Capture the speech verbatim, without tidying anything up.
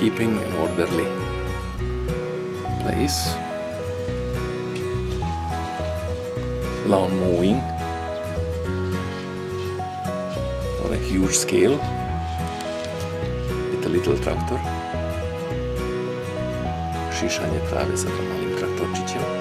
keeping an orderly place. Lawn mowing on a huge scale with a little tractor. Šišanje trave sa malim traktorčićem.